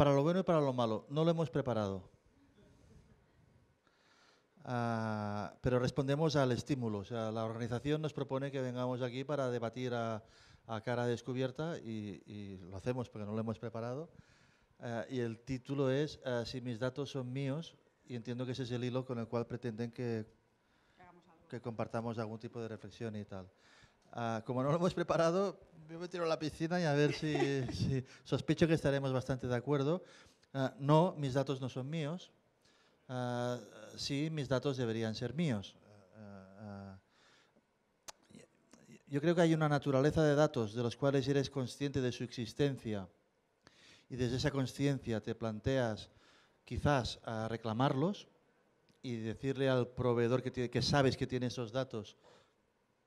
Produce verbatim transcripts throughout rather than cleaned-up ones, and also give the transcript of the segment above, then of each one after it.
para lo bueno y para lo malo. No lo hemos preparado. Uh, pero respondemos al estímulo. O sea, la organización nos propone que vengamos aquí para debatir a, a cara descubierta y, y lo hacemos porque no lo hemos preparado. Uh, y el título es uh, Si mis datos son míos, y entiendo que ese es el hilo con el cual pretenden que, que compartamos algún tipo de reflexión y tal. Uh, como no lo hemos preparado, yo me tiro a la piscina y a ver si, si sospecho que estaremos bastante de acuerdo. Uh, no, mis datos no son míos. Uh, sí, mis datos deberían ser míos. Uh, uh, yo creo que hay una naturaleza de datos de los cuales eres consciente de su existencia y desde esa consciencia te planteas quizás uh, reclamarlos y decirle al proveedor que, tiene, que sabes que tiene esos datos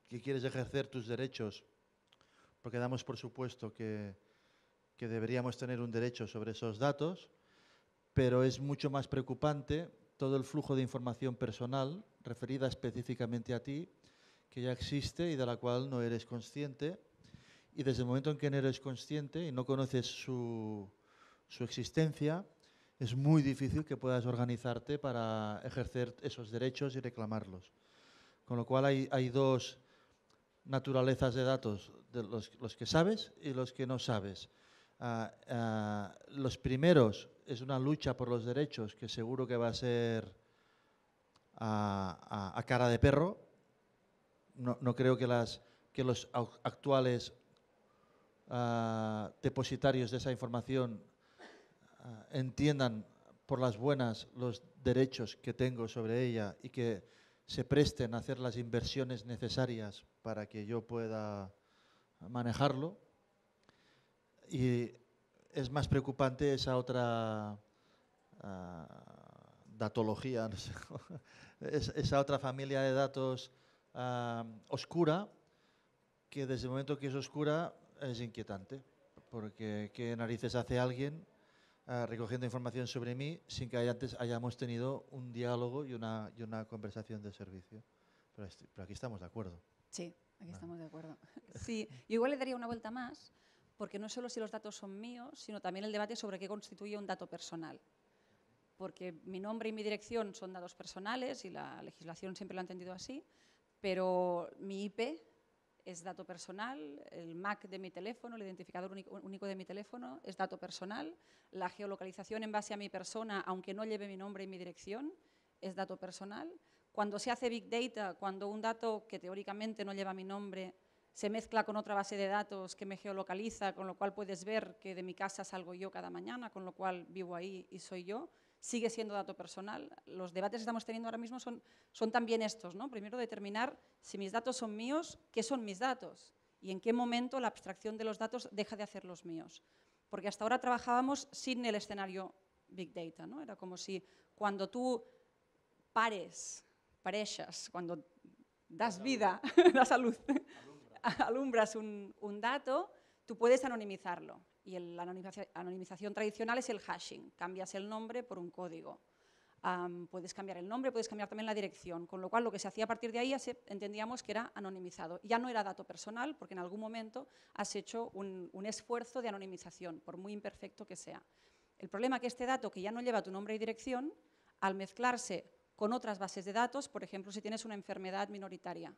que quieres ejercer tus derechos, porque damos por supuesto que, que deberíamos tener un derecho sobre esos datos, pero es mucho más preocupante todo el flujo de información personal referida específicamente a ti, que ya existe y de la cual no eres consciente, y desde el momento en que no eres consciente y no conoces su, su existencia, es muy difícil que puedas organizarte para ejercer esos derechos y reclamarlos. Con lo cual hay, hay dos naturalezas de datos, de los, los que sabes y los que no sabes. Uh, uh, los primeros es una lucha por los derechos que seguro que va a ser a, a, a cara de perro. No, no creo que, las, que los actuales uh, depositarios de esa información uh, entiendan por las buenas los derechos que tengo sobre ella y que se presten a hacer las inversiones necesarias para que yo pueda manejarlo. Y es más preocupante esa otra uh, datología, no sé, es, esa otra familia de datos uh, oscura, que desde el momento que es oscura es inquietante, porque qué narices hace alguien uh, recogiendo información sobre mí sin que haya, antes hayamos tenido un diálogo y una, y una conversación de servicio. Pero, este, pero aquí estamos de acuerdo. Sí, aquí ah. estamos de acuerdo. Sí, yo igual le daría una vuelta más, porque no solo si los datos son míos, sino también el debate sobre qué constituye un dato personal. Porque mi nombre y mi dirección son datos personales y la legislación siempre lo ha entendido así, pero mi I P es dato personal, el M A C de mi teléfono, el identificador único de mi teléfono es dato personal, la geolocalización en base a mi persona, aunque no lleve mi nombre y mi dirección, es dato personal. Cuando se hace Big Data, cuando un dato que teóricamente no lleva mi nombre se mezcla con otra base de datos que me geolocaliza, con lo cual puedes ver que de mi casa salgo yo cada mañana, con lo cual vivo ahí y soy yo, sigue siendo dato personal. Los debates que estamos teniendo ahora mismo son, son también estos, ¿no? Primero determinar si mis datos son míos, qué son mis datos y en qué momento la abstracción de los datos deja de hacer los míos. Porque hasta ahora trabajábamos sin el escenario Big Data, ¿no? Era como si cuando tú pares, pareixas, cuando das vida, das a luz, alumbras un, un dato, tú puedes anonimizarlo. Y la anonimización, anonimización tradicional es el hashing. Cambias el nombre por un código. Um, puedes cambiar el nombre, puedes cambiar también la dirección. Con lo cual, lo que se hacía a partir de ahí entendíamos que era anonimizado. Ya no era dato personal, porque en algún momento has hecho un, un esfuerzo de anonimización, por muy imperfecto que sea. El problema es que este dato, que ya no lleva tu nombre y dirección, al mezclarse con otras bases de datos, por ejemplo, si tienes una enfermedad minoritaria,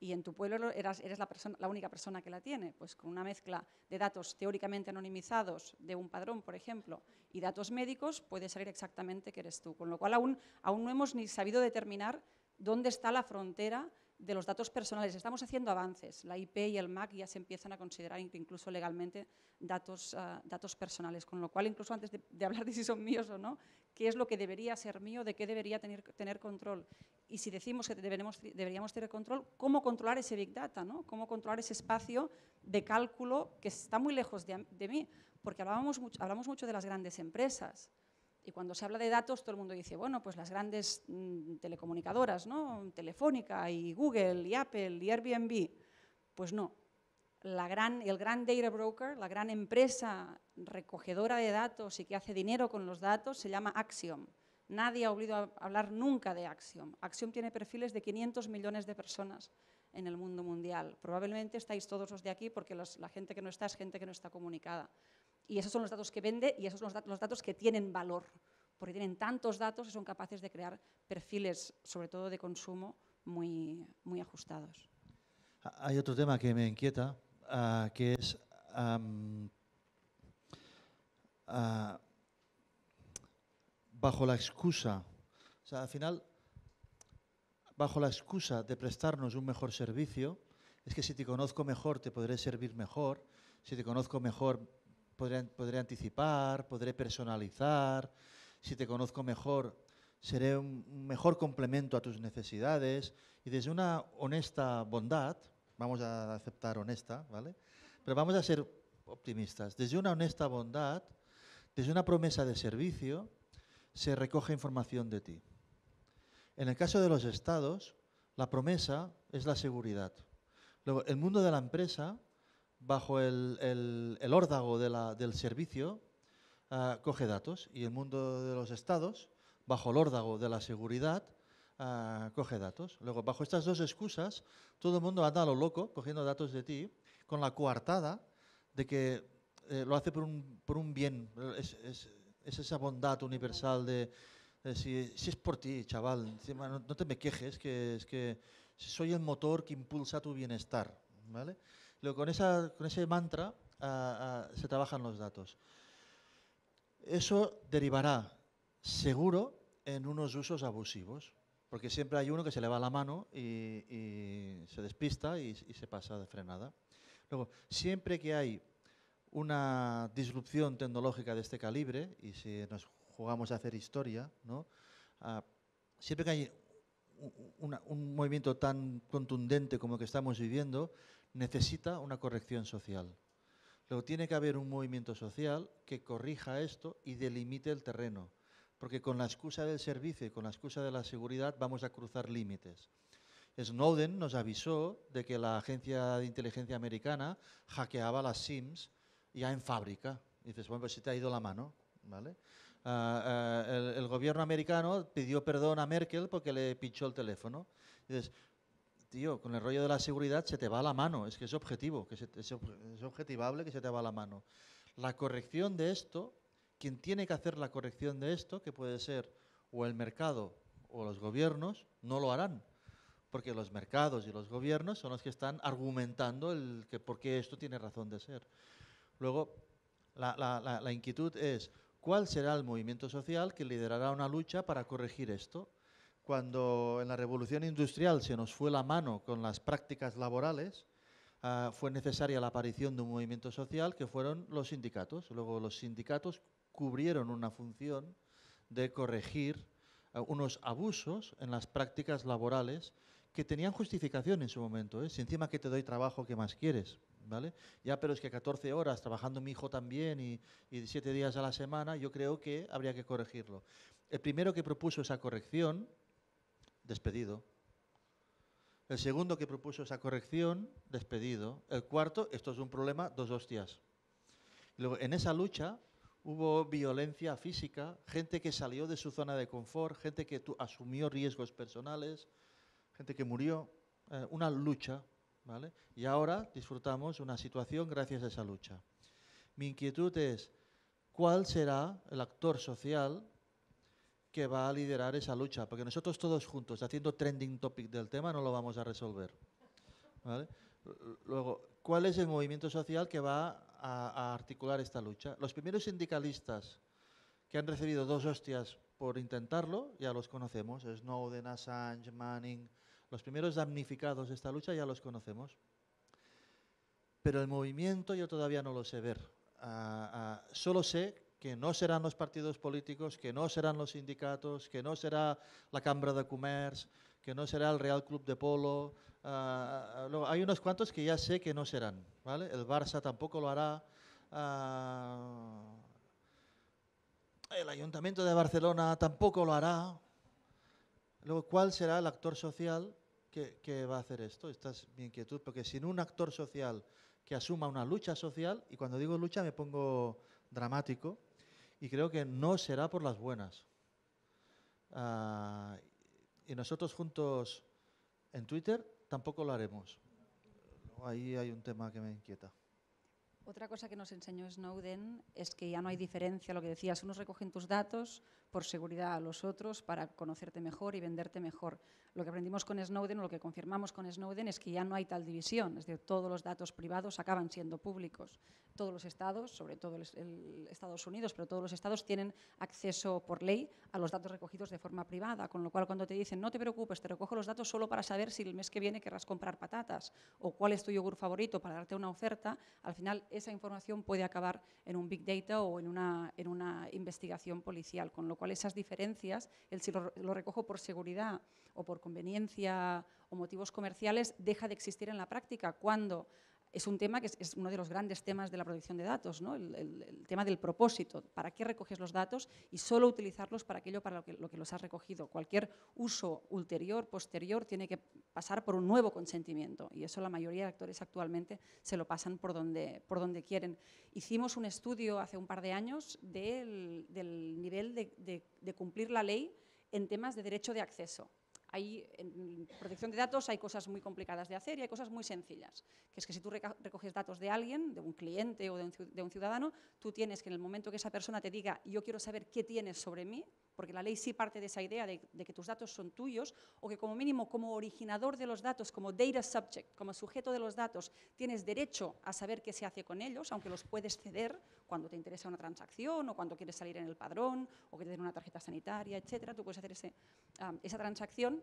y en tu pueblo eras, eres la, persona, la única persona que la tiene, pues con una mezcla de datos teóricamente anonimizados de un padrón, por ejemplo, y datos médicos, puede salir exactamente que eres tú. Con lo cual aún, aún no hemos ni sabido determinar dónde está la frontera de los datos personales. Estamos haciendo avances. La I P y el M A C ya se empiezan a considerar incluso legalmente datos, uh, datos personales. Con lo cual, incluso antes de, de hablar de si son míos o no, qué es lo que debería ser mío, de qué debería tener, tener control. Y si decimos que deberemos, deberíamos tener control, ¿cómo controlar ese Big Data, ¿no? ¿Cómo controlar ese espacio de cálculo que está muy lejos de, de mí? Porque hablábamos mucho, hablamos mucho de las grandes empresas. Y cuando se habla de datos, todo el mundo dice, bueno, pues las grandes mmm, telecomunicadoras, ¿no? Telefónica y Google y Apple y Airbnb. Pues no. La gran, el gran data broker, la gran empresa recogedora de datos y que hace dinero con los datos, se llama Axiom. Nadie ha olvidado hablar nunca de Axiom. Axiom tiene perfiles de quinientos millones de personas en el mundo mundial. Probablemente estáis todos los de aquí porque los, la gente que no está es gente que no está comunicada. Y esos son los datos que vende y esos son los datos que tienen valor, porque tienen tantos datos que son capaces de crear perfiles, sobre todo de consumo, muy, muy ajustados. Hay otro tema que me inquieta, uh, que es um, uh, bajo la excusa, o sea, al final, bajo la excusa de prestarnos un mejor servicio, es que si te conozco mejor te podré servir mejor, si te conozco mejor podré, podré anticipar, podré personalizar, si te conozco mejor seré un mejor complemento a tus necesidades, y desde una honesta bondad, vamos a aceptar honesta, ¿vale? Pero vamos a ser optimistas, desde una honesta bondad, desde una promesa de servicio, se recoge información de ti. En el caso de los estados, la promesa es la seguridad. Luego, el mundo de la empresa, bajo el, el, el órdago de la, del servicio, uh, coge datos, y el mundo de los estados, bajo el órdago de la seguridad, uh, coge datos. Luego, bajo estas dos excusas, todo el mundo anda a lo loco cogiendo datos de ti, con la coartada de que eh, lo hace por un, por un bien. Es, es, es esa bondad universal de, de si, si es por ti, chaval, no, no te me quejes, que es que soy el motor que impulsa tu bienestar, ¿vale? Luego, con, esa, con ese mantra uh, uh, se trabajan los datos. Eso derivará, seguro, en unos usos abusivos, porque siempre hay uno que se le va la mano y, y se despista y, y se pasa de frenada. Luego, siempre que hay una disrupción tecnológica de este calibre, y si nos jugamos a hacer historia, ¿no? Ah, siempre que hay una, un movimiento tan contundente como el que estamos viviendo, necesita una corrección social. Luego, tiene que haber un movimiento social que corrija esto y delimite el terreno. Porque con la excusa del servicio y con la excusa de la seguridad vamos a cruzar límites. Snowden nos avisó de que la agencia de inteligencia americana hackeaba las SIMs ya en fábrica. Y dices, bueno, pues se te ha ido la mano, ¿vale? Uh, uh, el, el gobierno americano pidió perdón a Merkel porque le pinchó el teléfono. Y dices, tío, con el rollo de la seguridad se te va la mano, es que es objetivo, que se, es, es objetivable que se te va la mano. La corrección de esto... Quien tiene que hacer la corrección de esto, que puede ser o el mercado o los gobiernos, no lo harán, porque los mercados y los gobiernos son los que están argumentando el que por qué esto tiene razón de ser. Luego, la, la, la, la inquietud es, ¿cuál será el movimiento social que liderará una lucha para corregir esto? Cuando en la revolución industrial se nos fue la mano con las prácticas laborales, uh, fue necesaria la aparición de un movimiento social que fueron los sindicatos. Luego los sindicatos cubrieron una función de corregir uh, unos abusos en las prácticas laborales que tenían justificación en su momento, ¿eh? Si encima que te doy trabajo, ¿qué más quieres? ¿Vale? Ya, pero es que catorce horas trabajando mi hijo también y, y siete días a la semana, yo creo que habría que corregirlo. El primero que propuso esa corrección, despedido. El segundo que propuso esa corrección, despedido. El cuarto, esto es un problema, dos hostias. Y luego, en esa lucha... Hubo violencia física, gente que salió de su zona de confort, gente que asumió riesgos personales, gente que murió, eh, una lucha, ¿vale? Y ahora disfrutamos una situación gracias a esa lucha. Mi inquietud es, ¿cuál será el actor social que va a liderar esa lucha? Porque nosotros todos juntos, haciendo trending topic del tema, no lo vamos a resolver, ¿vale? Luego, ¿cuál es el movimiento social que va a... A, a articular esta lucha? Los primeros sindicalistas que han recibido dos hostias por intentarlo, ya los conocemos, Snowden, Assange, Manning, los primeros damnificados de esta lucha ya los conocemos. Pero el movimiento yo todavía no lo sé ver. Ah, ah, solo sé que no serán los partidos políticos, que no serán los sindicatos, que no será la Cámara de Comercio, que no será el Real Club de Polo. Uh, luego hay unos cuantos que ya sé que no serán, ¿vale? El Barça tampoco lo hará, uh, el Ayuntamiento de Barcelona tampoco lo hará. Luego, ¿cuál será el actor social que, que va a hacer esto? Esta es mi inquietud, porque sin un actor social que asuma una lucha social, y cuando digo lucha me pongo dramático, y creo que no será por las buenas. Uh, y nosotros juntos en Twitter tampoco lo haremos. Ahí hay un tema que me inquieta. Otra cosa que nos enseñó Snowden es que ya no hay diferencia, lo que decías, unos recogen tus datos por seguridad a los otros para conocerte mejor y venderte mejor. Lo que aprendimos con Snowden, o lo que confirmamos con Snowden, es que ya no hay tal división, es decir, todos los datos privados acaban siendo públicos. Todos los estados, sobre todo el, el Estados Unidos, pero todos los estados tienen acceso por ley a los datos recogidos de forma privada, con lo cual cuando te dicen, no te preocupes, te recojo los datos solo para saber si el mes que viene querrás comprar patatas o cuál es tu yogur favorito para darte una oferta, al final esa información puede acabar en un big data o en una, en una investigación policial, con lo cual esas diferencias, el si lo, lo recojo por seguridad o por conveniencia o motivos comerciales, deja de existir en la práctica cuando es un tema que es, es uno de los grandes temas de la protección de datos, ¿no? el, el, el tema del propósito, para qué recoges los datos y solo utilizarlos para aquello para lo que, lo que los has recogido. Cualquier uso ulterior, posterior, tiene que pasar por un nuevo consentimiento y eso la mayoría de actores actualmente se lo pasan por donde, por donde quieren. Hicimos un estudio hace un par de años del, del nivel de, de, de cumplir la ley en temas de derecho de acceso. Hay, en protección de datos hay cosas muy complicadas de hacer y hay cosas muy sencillas, que es que si tú recoges datos de alguien, de un cliente o de un ciudadano, tú tienes que en el momento que esa persona te diga yo quiero saber qué tienes sobre mí, porque la ley sí parte de esa idea de, de que tus datos son tuyos o que como mínimo como originador de los datos, como data subject, como sujeto de los datos, tienes derecho a saber qué se hace con ellos, aunque los puedes ceder cuando te interesa una transacción o cuando quieres salir en el padrón o que te den una tarjeta sanitaria, etcétera, tú puedes hacer ese, um, esa transacción,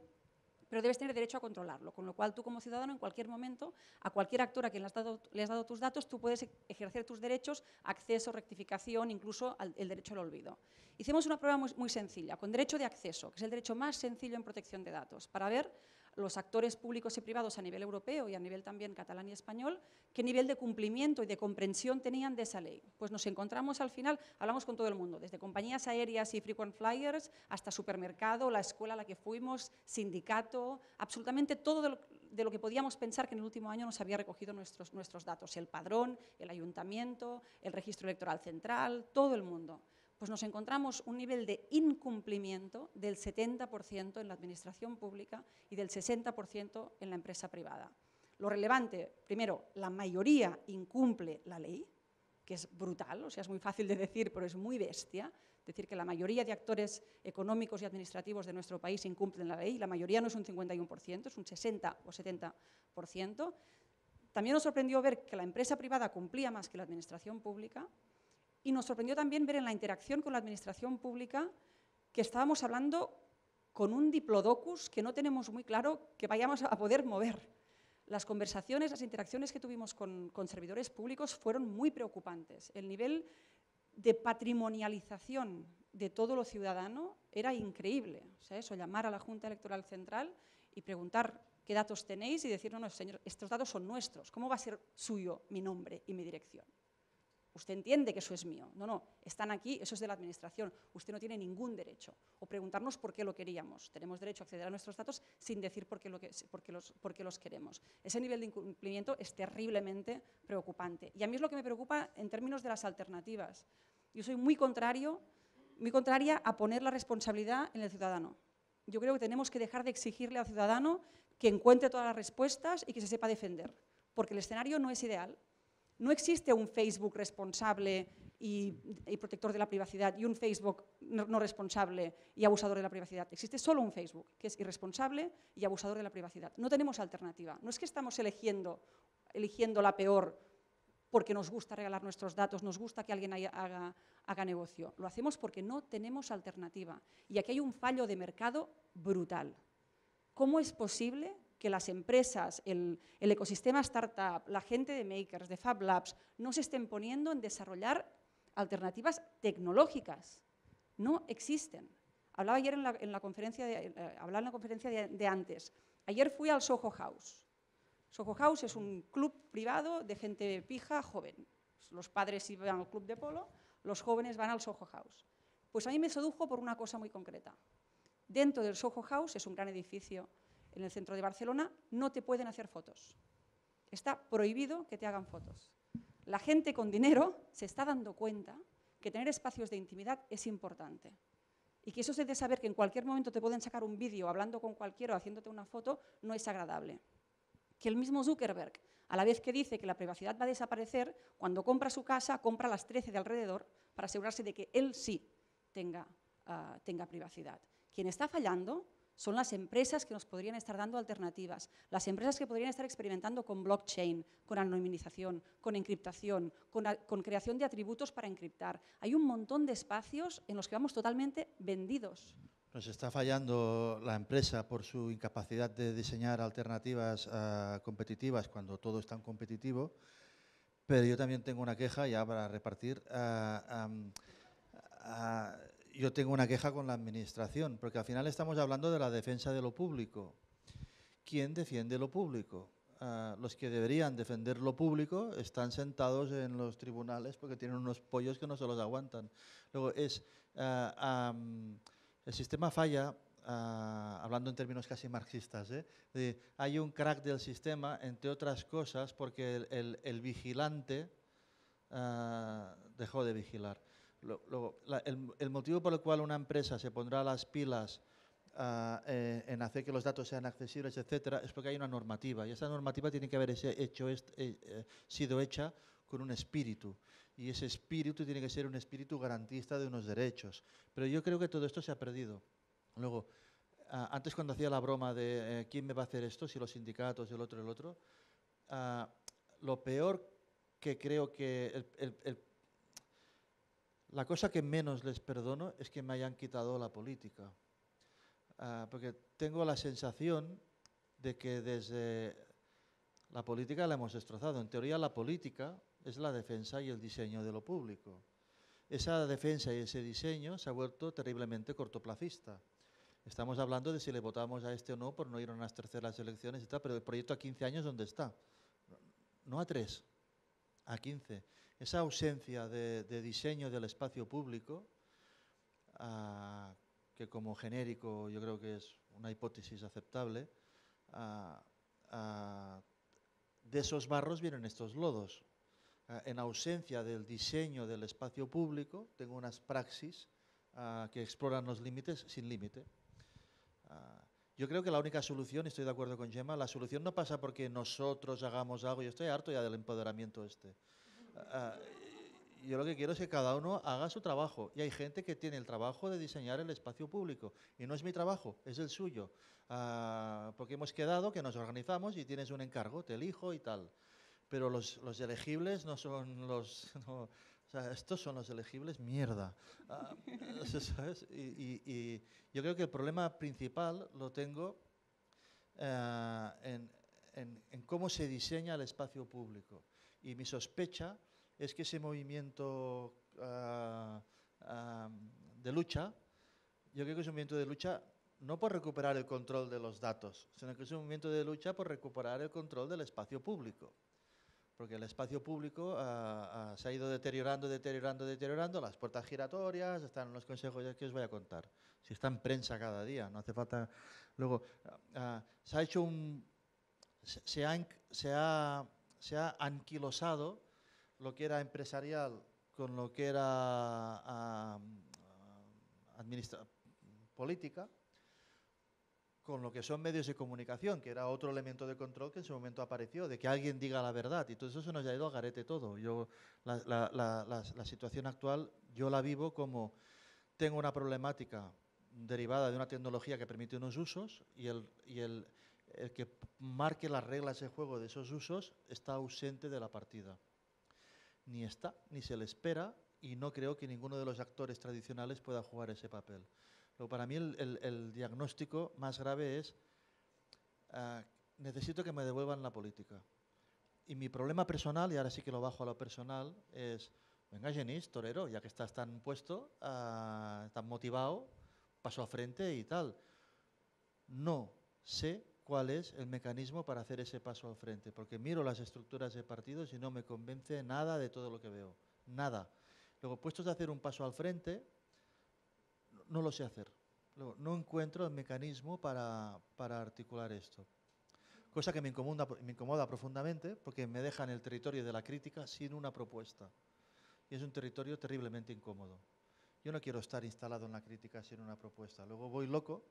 pero debes tener derecho a controlarlo, con lo cual tú como ciudadano en cualquier momento, a cualquier actor a quien le has dado, le has dado tus datos, tú puedes ejercer tus derechos, acceso, rectificación, incluso al, el derecho al olvido. Hicimos una prueba muy, muy sencilla, con derecho de acceso, que es el derecho más sencillo en protección de datos, para ver los actores públicos y privados a nivel europeo y a nivel también catalán y español, qué nivel de cumplimiento y de comprensión tenían de esa ley. Pues nos encontramos al final, hablamos con todo el mundo, desde compañías aéreas y frequent flyers hasta supermercado, la escuela a la que fuimos, sindicato, absolutamente todo de lo, de lo que podíamos pensar que en el último año nos había recogido nuestros, nuestros datos, el padrón, el ayuntamiento, el registro electoral central, todo el mundo. Pues nos encontramos un nivel de incumplimiento del setenta por ciento en la administración pública y del sesenta por ciento en la empresa privada. Lo relevante, primero, la mayoría incumple la ley, que es brutal, o sea, es muy fácil de decir, pero es muy bestia, decir que la mayoría de actores económicos y administrativos de nuestro país incumplen la ley, la mayoría no es un cincuenta y uno por ciento, es un sesenta o setenta por ciento. También nos sorprendió ver que la empresa privada cumplía más que la administración pública. Y nos sorprendió también ver en la interacción con la administración pública que estábamos hablando con un diplodocus que no tenemos muy claro que vayamos a poder mover. Las conversaciones, las interacciones que tuvimos con, con servidores públicos fueron muy preocupantes. El nivel de patrimonialización de todo lo ciudadano era increíble. O sea, eso, llamar a la Junta Electoral Central y preguntar qué datos tenéis y decir, no, no, señor, estos datos son nuestros, ¿cómo va a ser suyo mi nombre y mi dirección? Usted entiende que eso es mío. No, no, están aquí, eso es de la administración. Usted no tiene ningún derecho. O preguntarnos por qué lo queríamos. Tenemos derecho a acceder a nuestros datos sin decir por qué, lo que, por qué, los, por qué los queremos. Ese nivel de incumplimiento es terriblemente preocupante. Y a mí es lo que me preocupa en términos de las alternativas. Yo soy muy, contrario, muy contraria a poner la responsabilidad en el ciudadano. Yo creo que tenemos que dejar de exigirle al ciudadano que encuentre todas las respuestas y que se sepa defender. Porque el escenario no es ideal. No existe un Facebook responsable y, y protector de la privacidad y un Facebook no, no responsable y abusador de la privacidad. Existe solo un Facebook que es irresponsable y abusador de la privacidad. No tenemos alternativa. No es que estamos eligiendo, eligiendo la peor porque nos gusta regalar nuestros datos, nos gusta que alguien haya, haga, haga negocio. Lo hacemos porque no tenemos alternativa. Y aquí hay un fallo de mercado brutal. ¿Cómo es posible que las empresas, el, el ecosistema startup, la gente de Makers, de Fab Labs, no se estén poniendo en desarrollar alternativas tecnológicas? No existen. Hablaba ayer en la, en la conferencia, de, eh, hablaba en la conferencia de, de antes. Ayer fui al Soho House. Soho House es un club privado de gente pija joven. Los padres iban al club de polo, los jóvenes van al Soho House. Pues a mí me sedujo por una cosa muy concreta. Dentro del Soho House, es un gran edificio en el centro de Barcelona, no te pueden hacer fotos. Está prohibido que te hagan fotos. La gente con dinero se está dando cuenta que tener espacios de intimidad es importante. Y que eso es de saber que en cualquier momento te pueden sacar un vídeo hablando con cualquiera o haciéndote una foto, no es agradable. que el mismo Zuckerberg, a la vez que dice que la privacidad va a desaparecer, cuando compra su casa, compra las trece de alrededor para asegurarse de que él sí tenga, uh, tenga privacidad. Quien está fallando son las empresas que nos podrían estar dando alternativas, las empresas que podrían estar experimentando con blockchain, con anonimización, con encriptación, con, con creación de atributos para encriptar. Hay un montón de espacios en los que vamos totalmente vendidos. Nos está fallando la empresa por su incapacidad de diseñar alternativas uh, competitivas cuando todo es tan competitivo, pero yo también tengo una queja, ya para repartir, uh, um, uh, yo tengo una queja con la administración, porque al final estamos hablando de la defensa de lo público. ¿Quién defiende lo público? Uh, los que deberían defender lo público están sentados en los tribunales porque tienen unos pollos que no se los aguantan. Luego es, uh, um, el sistema falla, uh, hablando en términos casi marxistas, ¿eh? De, hay un crack del sistema, entre otras cosas, porque el, el, el vigilante uh, dejó de vigilar. Luego, la, el, el motivo por el cual una empresa se pondrá las pilas uh, eh, en hacer que los datos sean accesibles, etcétera, es porque hay una normativa y esa normativa tiene que haber hecho, eh, eh, sido hecha con un espíritu y ese espíritu tiene que ser un espíritu garantista de unos derechos. Pero yo creo que todo esto se ha perdido. Luego, uh, antes cuando hacía la broma de eh, quién me va a hacer esto, si los sindicatos, el otro, el otro, uh, lo peor que creo que el, el, el la cosa que menos les perdono es que me hayan quitado la política, uh, porque tengo la sensación de que desde la política la hemos destrozado. En teoría la política es la defensa y el diseño de lo público. Esa defensa y ese diseño se ha vuelto terriblemente cortoplacista. Estamos hablando de si le votamos a este o no por no ir a unas terceras elecciones y tal, pero el proyecto a quince años ¿dónde está? No a tres, a quince. Esa ausencia de, de diseño del espacio público, uh, que como genérico yo creo que es una hipótesis aceptable, uh, uh, de esos barros vienen estos lodos. Uh, en ausencia del diseño del espacio público, tengo unas praxis uh, que exploran los límites sin límite. Uh, Yo creo que la única solución, estoy de acuerdo con Gemma, la solución no pasa porque nosotros hagamos algo, yo estoy harto ya del empoderamiento este. Uh, yo lo que quiero es que cada uno haga su trabajo y hay gente que tiene el trabajo de diseñar el espacio público y no es mi trabajo, es el suyo, uh, porque hemos quedado que nos organizamos y tienes un encargo, te elijo y tal, pero los, los elegibles no son los... No, o sea, estos son los elegibles, mierda. Uh, ¿sabes? Y, y, y yo creo que el problema principal lo tengo uh, en, en, en cómo se diseña el espacio público. Y mi sospecha es que ese movimiento uh, uh, de lucha, yo creo que es un movimiento de lucha no por recuperar el control de los datos, sino que es un movimiento de lucha por recuperar el control del espacio público. Porque el espacio público uh, uh, se ha ido deteriorando, deteriorando, deteriorando, las puertas giratorias, están los consejos que os voy a contar. Si está en prensa cada día, no hace falta... Luego, uh, uh, se ha hecho un... Se, se, ha, se, ha, se ha anquilosado lo que era empresarial con lo que era uh, administra- política, con lo que son medios de comunicación, que era otro elemento de control que en su momento apareció, de que alguien diga la verdad, y todo eso se nos ha ido al garete todo. Yo, la, la, la, la, la situación actual yo la vivo como tengo una problemática derivada de una tecnología que permite unos usos y el, y el, el que marque las reglas de juego de esos usos está ausente de la partida. Ni está, ni se le espera, y no creo que ninguno de los actores tradicionales pueda jugar ese papel. Pero para mí el, el, el diagnóstico más grave es uh, necesito que me devuelvan la política. Y mi problema personal, y ahora sí que lo bajo a lo personal, es venga Genís, torero, ya que estás tan puesto, uh, tan motivado, paso a frente y tal. No sé cuál es el mecanismo para hacer ese paso al frente, porque miro las estructuras de partidos y no me convence nada de todo lo que veo, nada. Luego, puestos a hacer un paso al frente, no lo sé hacer. Luego, no encuentro el mecanismo para, para articular esto. Cosa que me incomoda, me incomoda profundamente porque me deja en el territorio de la crítica sin una propuesta. Y es un territorio terriblemente incómodo. Yo no quiero estar instalado en la crítica sin una propuesta. Luego voy loco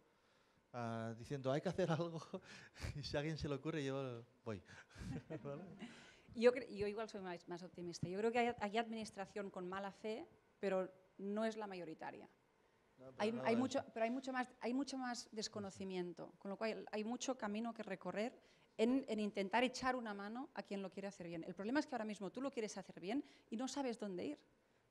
uh, diciendo hay que hacer algo y si a alguien se le ocurre yo voy. ¿Vale? yo, yo igual soy más, más optimista. Yo creo que hay, hay administración con mala fe, pero no es la mayoritaria. No, pero hay, no hay mucho, pero hay mucho más, hay mucho más desconocimiento, con lo cual hay mucho camino que recorrer en, en intentar echar una mano a quien lo quiere hacer bien. El problema es que ahora mismo tú lo quieres hacer bien y no sabes dónde ir.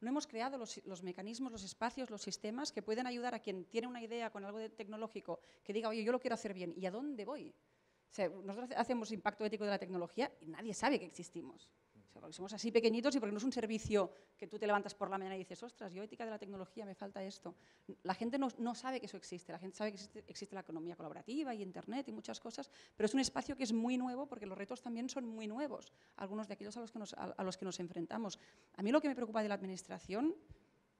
No hemos creado los, los mecanismos, los espacios, los sistemas que pueden ayudar a quien tiene una idea con algo de tecnológico que diga, oye, yo lo quiero hacer bien, ¿y a dónde voy? O sea, nosotros hacemos impacto ético de la tecnología y nadie sabe que existimos. O sea, porque somos así pequeñitos y porque no es un servicio que tú te levantas por la mañana y dices, ostras, yo ética de la tecnología, me falta esto. La gente no, no sabe que eso existe, la gente sabe que existe, existe la economía colaborativa y Internet y muchas cosas, pero es un espacio que es muy nuevo porque los retos también son muy nuevos, algunos de aquellos a los que nos, a, a los que nos enfrentamos. A mí lo que me preocupa de la administración,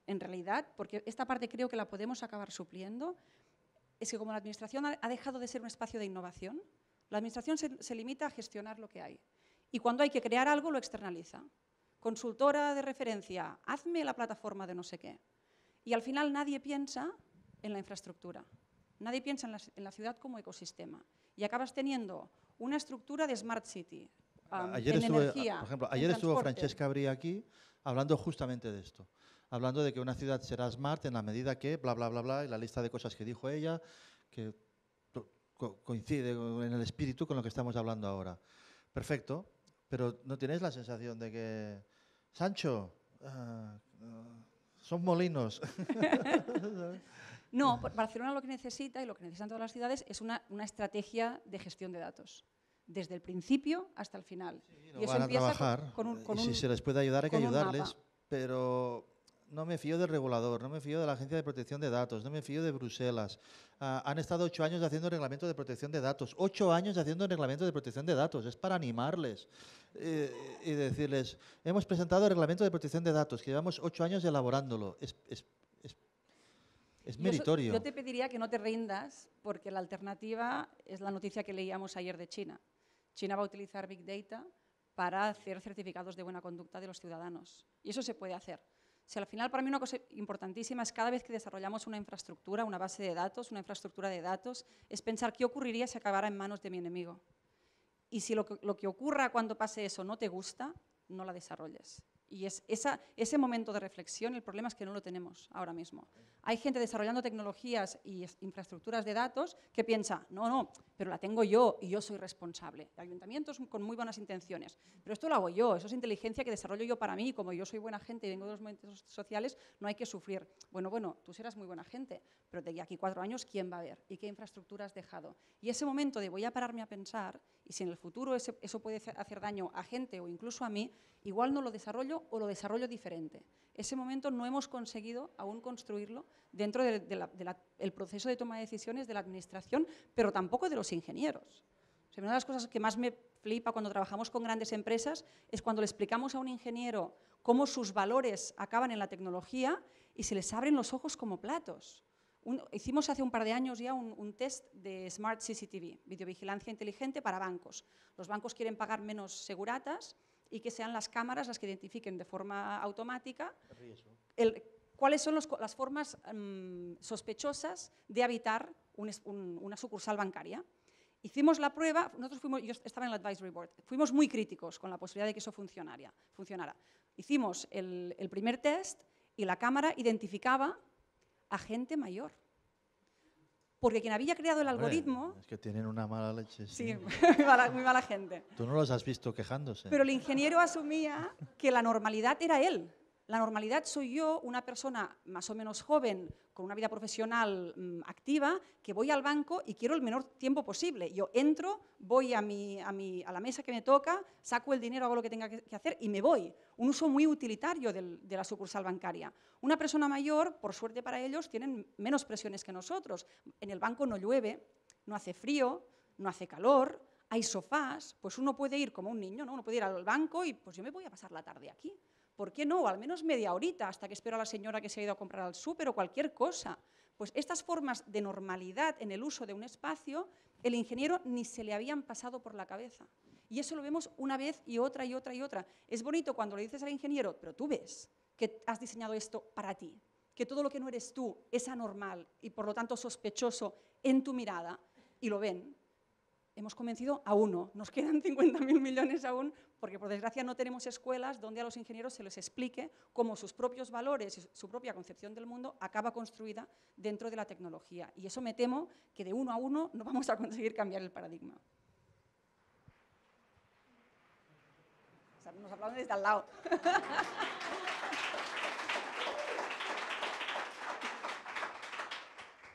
en realidad, porque esta parte creo que la podemos acabar supliendo, es que como la administración ha, ha dejado de ser un espacio de innovación, la administración se, se limita a gestionar lo que hay y cuando hay que crear algo lo externaliza. Consultora de referencia, hazme la plataforma de no sé qué. Y al final nadie piensa en la infraestructura, nadie piensa en la, en la ciudad como ecosistema y acabas teniendo una estructura de Smart City, um, ayer en estuve, energía, por ejemplo, ayer estuvo Francesca Abría aquí hablando justamente de esto, hablando de que una ciudad será Smart en la medida que bla, bla, bla, bla, y la lista de cosas que dijo ella, que coincide en el espíritu con lo que estamos hablando ahora. Perfecto, pero ¿no tenéis la sensación de que, Sancho, uh, uh, son molinos? No, Barcelona lo que necesita y lo que necesitan todas las ciudades es una, una estrategia de gestión de datos, desde el principio hasta el final. Sí, no y eso empieza trabajar, con un, con y si un, se les puede ayudar hay que ayudarles, pero no me fío del regulador, no me fío de la Agencia de Protección de Datos, no me fío de Bruselas. Uh, han estado ocho años haciendo reglamento de protección de datos, ocho años haciendo reglamento de protección de datos, es para animarles eh, y decirles, hemos presentado el reglamento de protección de datos, que llevamos ocho años elaborándolo, es, es, es, es meritorio. Yo, yo te pediría que no te rindas, porque la alternativa es la noticia que leíamos ayer de China. China va a utilizar Big Data para hacer certificados de buena conducta de los ciudadanos, y eso se puede hacer. O sea, al final, para mí una cosa importantísima es cada vez que desarrollamos una infraestructura, una base de datos, una infraestructura de datos, es pensar qué ocurriría si acabara en manos de mi enemigo. Y si lo que, lo que ocurra cuando pase eso no te gusta, no la desarrolles. Y es esa, ese momento de reflexión, el problema es que no lo tenemos ahora mismo. Hay gente desarrollando tecnologías y infraestructuras de datos que piensa, no, no, pero la tengo yo y yo soy responsable. Ayuntamientos con muy buenas intenciones, pero esto lo hago yo, eso es inteligencia que desarrollo yo para mí, como yo soy buena gente y vengo de los movimientos sociales, no hay que sufrir. Bueno, bueno, tú serás muy buena gente, pero de aquí a cuatro años, ¿quién va a ver? ¿Y qué infraestructura has dejado? Y ese momento de voy a pararme a pensar, y si en el futuro ese, eso puede hacer daño a gente o incluso a mí, igual no lo desarrollo o lo desarrollo diferente. Ese momento no hemos conseguido aún construirlo dentro del de de de proceso de toma de decisiones de la administración, pero tampoco de los ingenieros. O sea, una de las cosas que más me flipa cuando trabajamos con grandes empresas es cuando le explicamos a un ingeniero cómo sus valores acaban en la tecnología y se les abren los ojos como platos. Un, hicimos hace un par de años ya un, un test de Smart C C T V, videovigilancia inteligente para bancos. Los bancos quieren pagar menos seguratas y que sean las cámaras las que identifiquen de forma automática el, cuáles son los, las formas um, sospechosas de habitar un, un, una sucursal bancaria. Hicimos la prueba, nosotros fuimos, yo estaba en el Advisory Board, fuimos muy críticos con la posibilidad de que eso funcionara. Hicimos el, el primer test y la cámara identificaba a gente mayor. Porque quien había creado el algoritmo... Hombre, es que tienen una mala leche. Sí, sí, muy mala, muy mala gente. Tú no los has visto quejándose. Pero el ingeniero asumía que la normalidad era él. La normalidad soy yo, una persona más o menos joven, con una vida profesional mmm, activa, que voy al banco y quiero el menor tiempo posible. Yo entro, voy a, mi, a, mi, a la mesa que me toca, saco el dinero, hago lo que tenga que, que hacer y me voy. Un uso muy utilitario del, de la sucursal bancaria. Una persona mayor, por suerte para ellos, tienen menos presiones que nosotros. En el banco no llueve, no hace frío, no hace calor, hay sofás, pues uno puede ir como un niño, ¿no? Uno puede ir al banco y pues yo me voy a pasar la tarde aquí. ¿Por qué no? O al menos media horita, hasta que espero a la señora que se ha ido a comprar al súper o cualquier cosa. Pues estas formas de normalidad en el uso de un espacio, el ingeniero ni se le habían pasado por la cabeza. Y eso lo vemos una vez y otra y otra y otra. Es bonito cuando le dices al ingeniero, pero tú ves que has diseñado esto para ti. que todo lo que no eres tú es anormal y por lo tanto sospechoso en tu mirada, y lo ven, hemos convencido a uno. Nos quedan cincuenta mil millones aún, porque por desgracia no tenemos escuelas donde a los ingenieros se les explique cómo sus propios valores y su propia concepción del mundo acaba construida dentro de la tecnología. Y eso me temo que de uno a uno no vamos a conseguir cambiar el paradigma. O sea, nos hablamos desde al lado.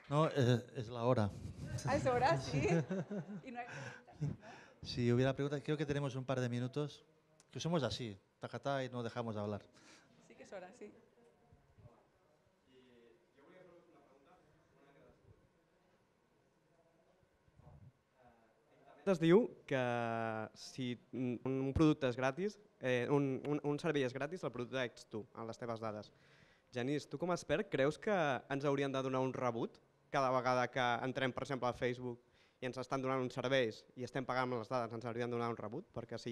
No, es, es la hora. ¿A esa hora? Sí. Y no hay preguntas, ¿no? Si hubiera preguntas, creo que tenemos un par de minutos, que somos así, tacatá, y no dejamos de hablar. Sí que es hora, sí. Yo voy a hacer una pregunta, una que después. Es diu que si un producte és gratis, eh, un, un, un servei és gratis, el producte ets tu, en les teves dades. Genís, tu com a expert, creus que ens haurien de donar un rebut cada vegada que entrem, per exemple, a Facebook i ens estan donant uns serveis i estem pagant les dades, ens haurien de donar un rebut? Perquè si,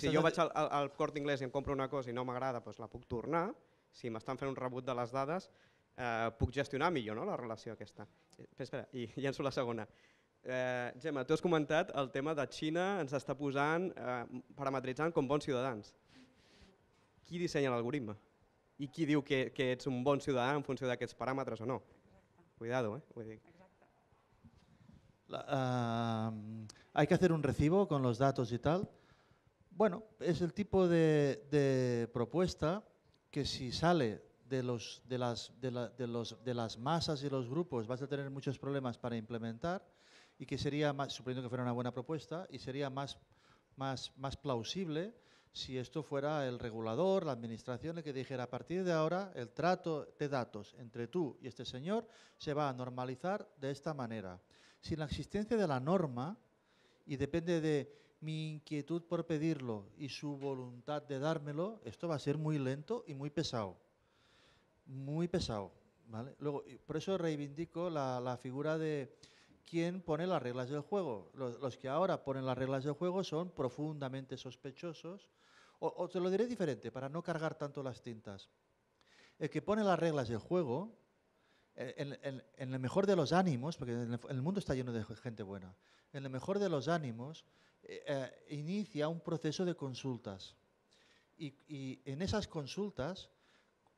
si jo vaig al, al Corte Inglés i em compro una cosa i no m'agrada, doncs la puc tornar. Si m'estan fent un rebut de les dades, eh, puc gestionar millor, no, la relació aquesta. Espera, i llenço la segona. Eh, Gemma, tu has comentat el tema de Xina, ens està posant, eh, parametritzant com bons ciutadans. Qui dissenya l'algoritme? I qui diu que, que ets un bon ciutadà en funció d'aquests paràmetres o no? Cuidado, ¿eh? Vull dir. La, uh, hay que hacer un recibo con los datos y tal. Bueno, es el tipo de, de propuesta que si sale de, los, de, las, de, la, de, los, de las masas y los grupos vas a tener muchos problemas para implementar y que sería más, suponiendo que fuera una buena propuesta, y sería más, más, más plausible si esto fuera el regulador, la administración, el que dijera a partir de ahora el trato de datos entre tú y este señor se va a normalizar de esta manera. Sin la existencia de la norma, y depende de mi inquietud por pedirlo y su voluntad de dármelo, esto va a ser muy lento y muy pesado. Muy pesado, ¿vale? Luego, por eso reivindico la, la figura de... ¿Quién pone las reglas del juego? Los, los que ahora ponen las reglas del juego son profundamente sospechosos. O, o te lo diré diferente, para no cargar tanto las tintas. El que pone las reglas del juego, en, en, en el mejor de los ánimos, porque en el, el mundo está lleno de gente buena, en el mejor de los ánimos, eh, eh, inicia un proceso de consultas. Y, y en esas consultas,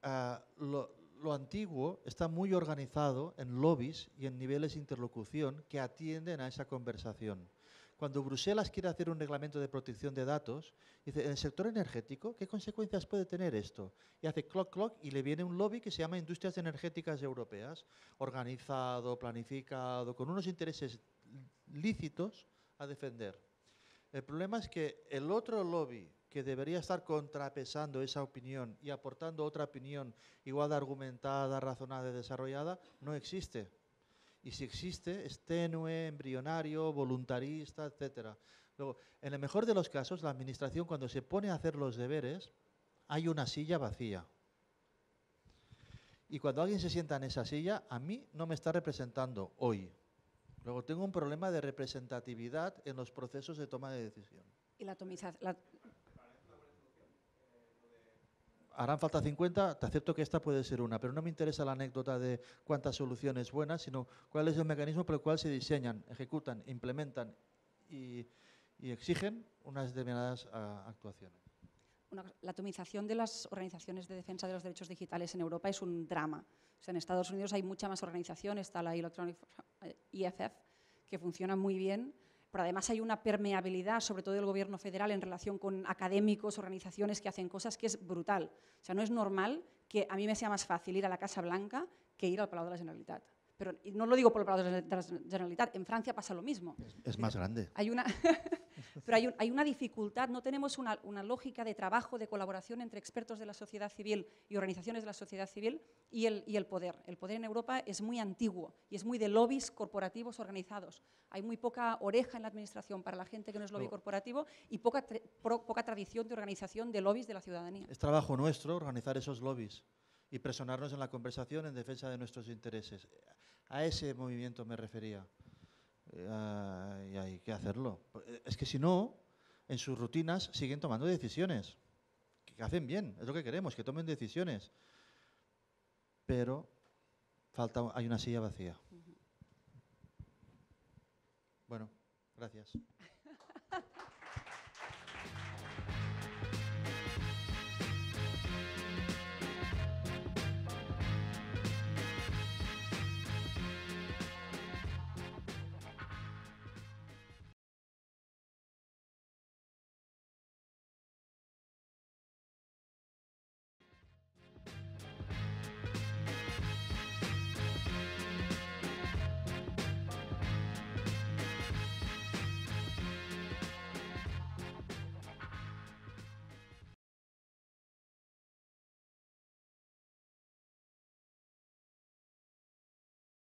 eh, lo, Lo antiguo está muy organizado en lobbies y en niveles de interlocución que atienden a esa conversación. Cuando Bruselas quiere hacer un reglamento de protección de datos, dice, en el sector energético, ¿qué consecuencias puede tener esto? Y hace clock, clock, y le viene un lobby que se llama Industrias Energéticas Europeas, organizado, planificado, con unos intereses lícitos a defender. El problema es que el otro lobby que debería estar contrapesando esa opinión y aportando otra opinión igual de argumentada, razonada y desarrollada, no existe. Y si existe, es tenue, embrionario, voluntarista, etcétera. Luego, en el mejor de los casos, la administración, cuando se pone a hacer los deberes, hay una silla vacía. Y cuando alguien se sienta en esa silla, a mí no me está representando hoy. Luego, tengo un problema de representatividad en los procesos de toma de decisión. Y la atomización... La... Harán falta cincuenta, te acepto que esta puede ser una, pero no me interesa la anécdota de cuántas soluciones buenas, sino cuál es el mecanismo por el cual se diseñan, ejecutan, implementan y, y exigen unas determinadas uh, actuaciones. Una, la atomización de las organizaciones de defensa de los derechos digitales en Europa es un drama. O sea, en Estados Unidos hay mucha más organización, está la Electronic E F F, que funciona muy bien. Pero además hay una permeabilidad, sobre todo del gobierno federal, en relación con académicos, organizaciones que hacen cosas que es brutal. O sea, no es normal que a mí me sea más fácil ir a la Casa Blanca que ir al Palau de la Generalitat. Pero no lo digo por el Palau de la Generalitat, en Francia pasa lo mismo. Es, es más grande. Hay una pero hay, un, hay una dificultad, no tenemos una, una lógica de trabajo, de colaboración entre expertos de la sociedad civil y organizaciones de la sociedad civil y el, y el poder. El poder en Europa es muy antiguo y es muy de lobbies corporativos organizados. Hay muy poca oreja en la administración para la gente que no es lobby no. corporativo y poca, tra pro, poca tradición de organización de lobbies de la ciudadanía. Es trabajo nuestro organizar esos lobbies y personarnos en la conversación en defensa de nuestros intereses. A ese movimiento me refería. Uh, y hay que hacerlo. Es que si no, en sus rutinas siguen tomando decisiones, que hacen bien, es lo que queremos, que tomen decisiones. pero falta, hay una silla vacía. Bueno, gracias.